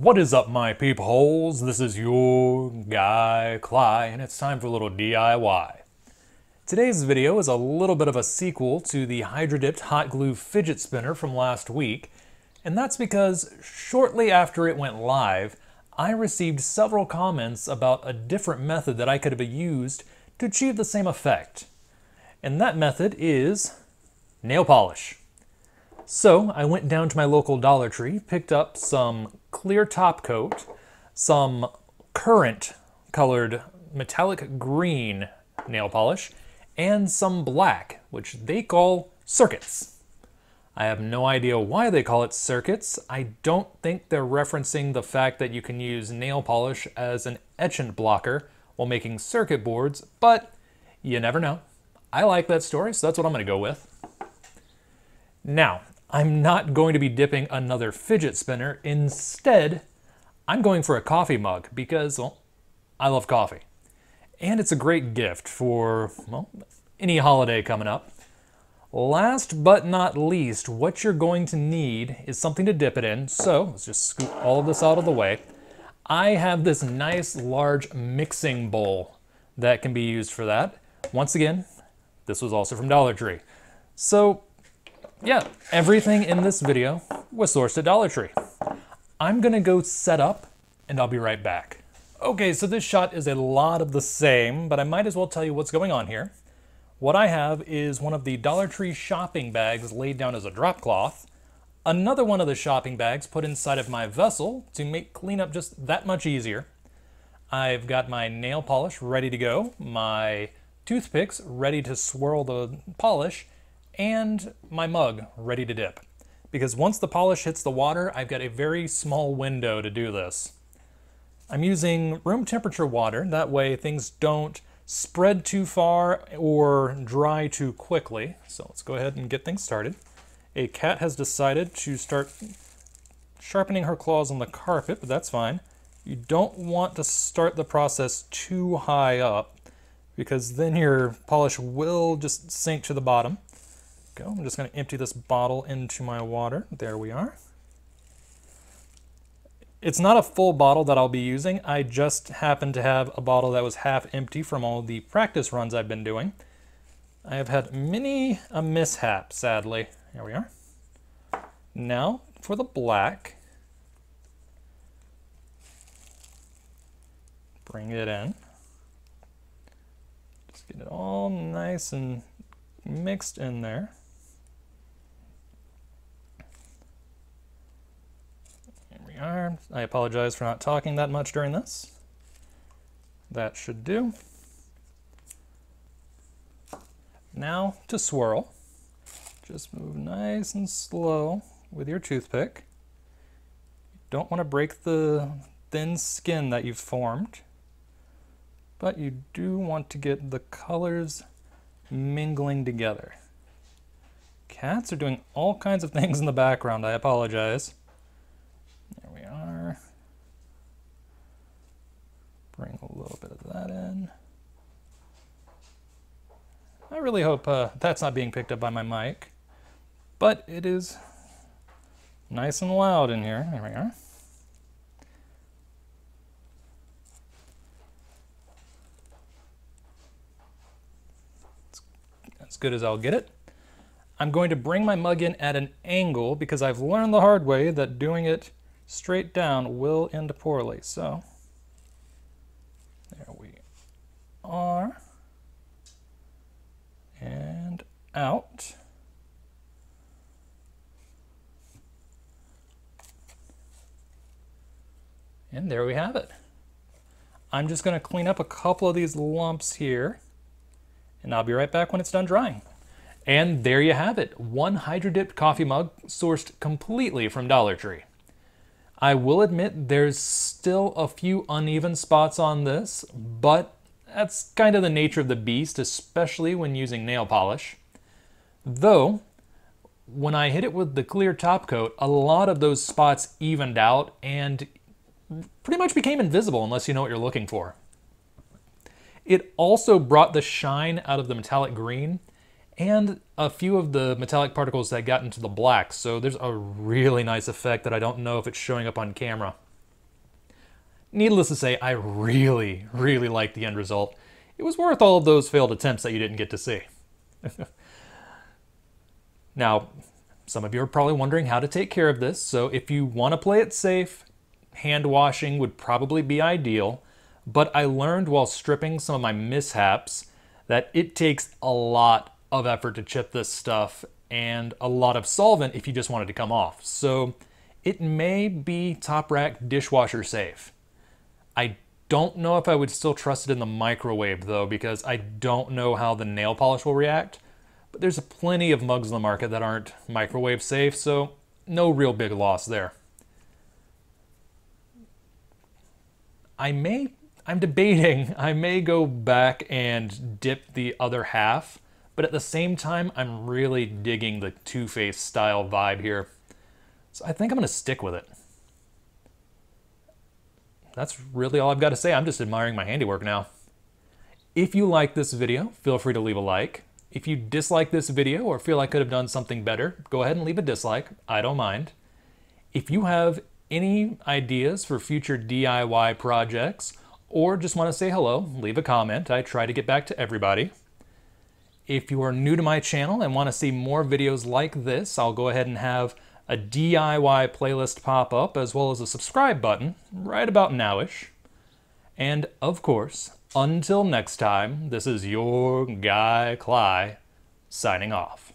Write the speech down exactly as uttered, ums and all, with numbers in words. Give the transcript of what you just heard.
What is up, my peepholes? This is your guy, Cly, and it's time for a little D I Y. Today's video is a little bit of a sequel to the Hydro Dipped Hot Glue Fidget Spinner from last week, and that's because shortly after it went live, I received several comments about a different method that I could have used to achieve the same effect. And that method is nail polish. So I went down to my local Dollar Tree, picked up some clear top coat, some currant colored metallic green nail polish, and some black, which they call circuits. I have no idea why they call it circuits. I don't think they're referencing the fact that you can use nail polish as an etchant blocker while making circuit boards, but you never know. I like that story, so that's what I'm gonna go with. Now, I'm not going to be dipping another fidget spinner. Instead, I'm going for a coffee mug because, well, I love coffee. And it's a great gift for, well, any holiday coming up. Last but not least, what you're going to need is something to dip it in. So let's just scoop all of this out of the way. I have this nice large mixing bowl that can be used for that. Once again, this was also from Dollar Tree. So, yeah, everything in this video was sourced at Dollar Tree. I'm gonna go set up and I'll be right back. Okay, so this shot is a lot of the same, but I might as well tell you what's going on here. What I have is one of the Dollar Tree shopping bags laid down as a drop cloth, another one of the shopping bags put inside of my vessel to make cleanup just that much easier. I've got my nail polish ready to go, my toothpicks ready to swirl the polish, and my mug ready to dip. Because once the polish hits the water, I've got a very small window to do this. I'm using room temperature water, that way things don't spread too far or dry too quickly. So let's go ahead and get things started. A cat has decided to start sharpening her claws on the carpet, but that's fine. You don't want to start the process too high up because then your polish will just sink to the bottom. I'm just going to empty this bottle into my water. There we are. It's not a full bottle that I'll be using. I just happen to have a bottle that was half empty from all the practice runs I've been doing. I have had many a mishap, sadly. There we are. Now for the black. Bring it in. Just get it all nice and mixed in there. Are. I apologize for not talking that much during this. That should do. Now to swirl. Just move nice and slow with your toothpick. You don't want to break the thin skin that you've formed, but you do want to get the colors mingling together. Cats are doing all kinds of things in the background, I apologize. Bring a little bit of that in. I really hope uh, that's not being picked up by my mic, but it is nice and loud in here. There we are. It's as good as I'll get it. I'm going to bring my mug in at an angle because I've learned the hard way that doing it straight down will end poorly. So. There we are, and out. And there we have it. I'm just going to clean up a couple of these lumps here, and I'll be right back when it's done drying. And there you have it, one Hydro Dipped coffee mug sourced completely from Dollar Tree. I will admit there's still a few uneven spots on this, but that's kind of the nature of the beast, especially when using nail polish. Though, when I hit it with the clear top coat, a lot of those spots evened out and pretty much became invisible unless you know what you're looking for. It also brought the shine out of the metallic green and a few of the metallic particles that got into the black, so there's a really nice effect that I don't know if it's showing up on camera. Needless to say, I really, really liked the end result. It was worth all of those failed attempts that you didn't get to see. Now, some of you are probably wondering how to take care of this, so if you want to play it safe, hand washing would probably be ideal, but I learned while stripping some of my mishaps that it takes a lot of effort to chip this stuff and a lot of solvent if you just wanted to come off, so it may be top rack dishwasher safe. I don't know if I would still trust it in the microwave though, because I don't know how the nail polish will react, but there's plenty of mugs on the market that aren't microwave safe, so no real big loss there. I may, I'm debating, I may go back and dip the other half, but at the same time, I'm really digging the Too Faced style vibe here. So I think I'm gonna stick with it. That's really all I've got to say. I'm just admiring my handiwork now. If you like this video, feel free to leave a like. If you dislike this video or feel I could have done something better, go ahead and leave a dislike. I don't mind. If you have any ideas for future D I Y projects or just want to say hello, leave a comment. I try to get back to everybody. If you are new to my channel and want to see more videos like this, I'll go ahead and have a D I Y playlist pop up, as well as a subscribe button right about now-ish. And of course, until next time, this is your guy Cly signing off.